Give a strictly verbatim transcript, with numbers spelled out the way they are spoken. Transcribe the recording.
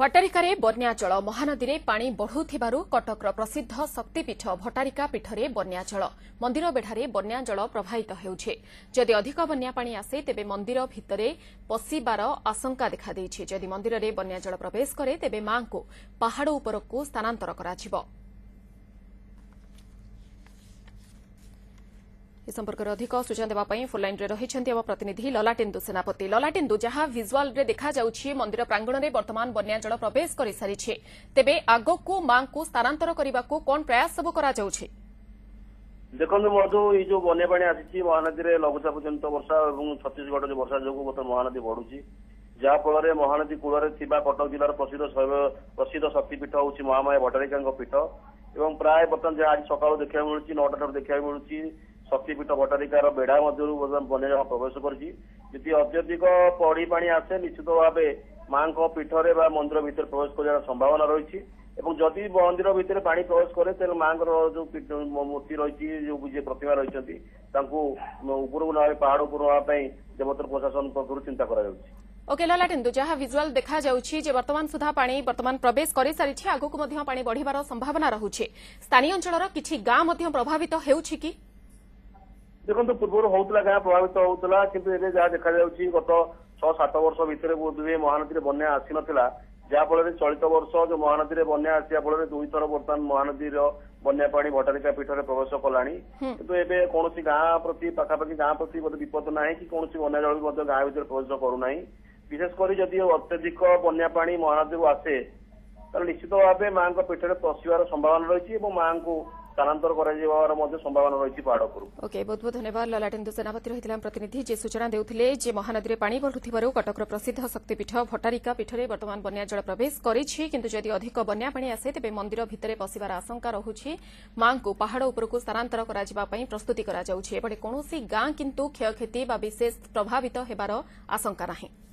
ଭଟ୍ଟାରିକାରେ ବନ୍ୟାଜଳ ମହାନଦୀରେ ପାଣି ବଢୁଥିବାରୁ କଟକର ପ୍ରସିଦ୍ଧ ଶକ୍ତିପୀଠ ଭଟ୍ଟାରିକା ପୀଠରେ ବନ୍ୟାଜଳ ମନ୍ଦିର ବେଢାରେ ବନ୍ୟାଜଳ ପ୍ରବାହିତ ହେଉଛି। ଯଦି ଅଧିକ ବନ୍ୟା ପାଣି ଆସେ ତେବେ ମନ୍ଦିର ଭିତରେ ପଶିବାର ଆଶଙ୍କା ଦେଖାଦେଇଛି। ଯଦି ମନ୍ଦିରରେ ବନ୍ୟାଜଳ ପ୍ରବେଶ କରେ ତେବେ ମାଙ୍କୁ ପାହାଡ଼ ଉପରକୁ ସ୍ଥାନାନ୍ତର କରାଯିବ। इस संपर्क में अधिक सूचना देवाई फोन लाइन रही प्रतिनिधि ललाटेन्दु सेनापति। ललाटेन्दु, जहां भिजुआल देखा मंदिर प्रांगण में वर्तमान बन्या जल प्रवेश कर सारी तेबे आगको मां को स्थानांतर करने को कौन प्रयास सब करा जाउछि? देखते मधु ये जो बन्यापा आसी महानदी में लघुचाप जनित वर्षा और छत्तीसगढ़ वर्षा जो बर्तमान महानदी बढ़ुची जहाँफल महानदी कूल कटक जिलार प्रसिद्ध प्रसिद्ध शक्तिपीठ हूँ महामाया भट्टारिका पीठ और प्राय बर्तमान जहाँ आज सका देखा मिलूँ नौटा ठाकुर देखा मिलूँ शक्तिपीठ भट्टारिकार बेढ़ा मध्य बन्या प्रवेश करती अत्यधिक पढ़ी पा आसे निश्चित भाव माँ पीठे मंदिर भितर प्रवेश कर संभावना रही जदि मंदिर भितर पा प्रवेश कै तेज माँ जो मूर्ति रही जो प्रतिमा रही उपरकू ना पहाड़ उपरू नापी देवतर प्रशासन पक्ष चिंता कर। ओके ललाटेन्दु, जहाँ विजुअल देखा वर्तमान सुधा पानी वर्तमान प्रवेश कर सारी आगक पानी बढ़िबार संभावना रही स्थानीय अंचल किसी गाँ प्रभावित हो देखो पूर्व होता गाँ प्रभावित होता कि जहाँ देखा गत छह सात वर्ष भितर बोध हुए महानदी बन्या आसी ना जहाँफल चलित वर्ष जो महानदी बन्या आसा फल दुई थर बर्तमान महानदी बन्यापा भट्टारिका पीठ में प्रवेश कला कि कौन गाँ प्रति पखापाखि गाँ प्रति विपद ना कि कौन बन्या जल गाँ भर प्रवेश करूना विशेषकर जदि अत्यधिक बन्यापा महानदी आसे निश्चित भाव माँ पीठ में पशार संभावना रही माँ को स्थानांतर संभावना रही पहाड़ ओके बहुत बहुत धन्यवाद ललाटेन्दु सेनापति रही प्रतिनिधि जे सूचना देउथिले जे महानदी में पानी बढ़ुथिबारु कटक प्रसिद्ध शक्तिपीठ भट्टारिका पीठ में वर्तमान बन्या जल प्रवेश करिछि किंतु जदि अधिक बन्या पानी आसे तेबे मंदिर भितर पसिबार आशंका रहुछि। माँ को पहाड़ उपरकू स्थानांतर कराजिबा पई प्रस्तुति करा जाउछि। एबडे कोनोसी गाँ किंतु क्षयक्षति बा विशेष प्रभावित हेबार आशंका नाही।